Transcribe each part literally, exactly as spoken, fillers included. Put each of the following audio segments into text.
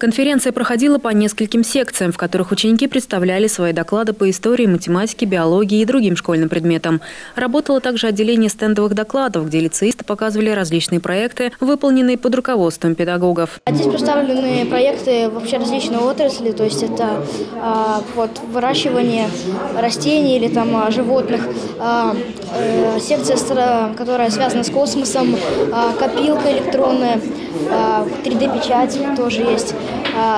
Конференция проходила по нескольким секциям, в которых ученики представляли свои доклады по истории, математике, биологии и другим школьным предметам. Работало также отделение стендовых докладов, где лицеисты показывали различные проекты, выполненные под руководством педагогов. Здесь представлены проекты вообще различной отрасли, то есть это а, вот, выращивание растений или там, а, животных, а, э, секция, которая связана с космосом, а, копилка электронная, а, три дэ печать тоже есть.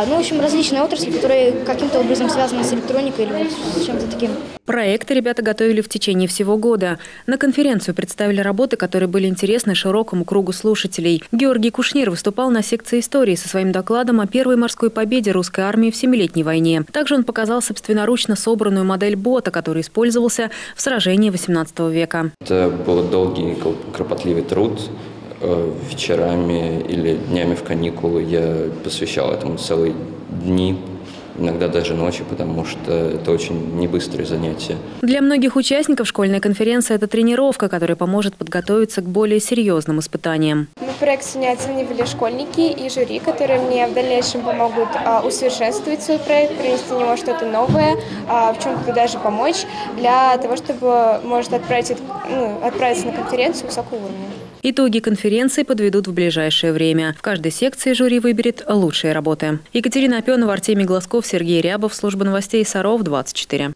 Ну, в общем, различные отрасли, которые каким-то образом связаны с электроникой или с чем-то таким. Проекты ребята готовили в течение всего года. На конференцию представили работы, которые были интересны широкому кругу слушателей. Георгий Кушнир выступал на секции истории со своим докладом о первой морской победе русской армии в Семилетней войне. Также он показал собственноручно собранную модель бота, который использовался в сражении восемнадцатого века. Это был долгий и кропотливый труд. Вечерами или днями в каникулы я посвящал этому целые дни, иногда даже ночи, потому что это очень небыстрое занятие. Для многих участников школьная конференция – это тренировка, которая поможет подготовиться к более серьезным испытаниям. На проект сегодня оценивали школьники и жюри, которые мне в дальнейшем помогут усовершенствовать свой проект, принести в него что-то новое, в чем-то даже помочь, для того, чтобы, может, отправить, ну, отправиться на конференцию высокого уровня. Итоги конференции подведут в ближайшее время. В каждой секции жюри выберет лучшие работы. Екатерина Опенова, Артемий Глазков, Сергей Рябов, служба новостей Саров двадцать четыре.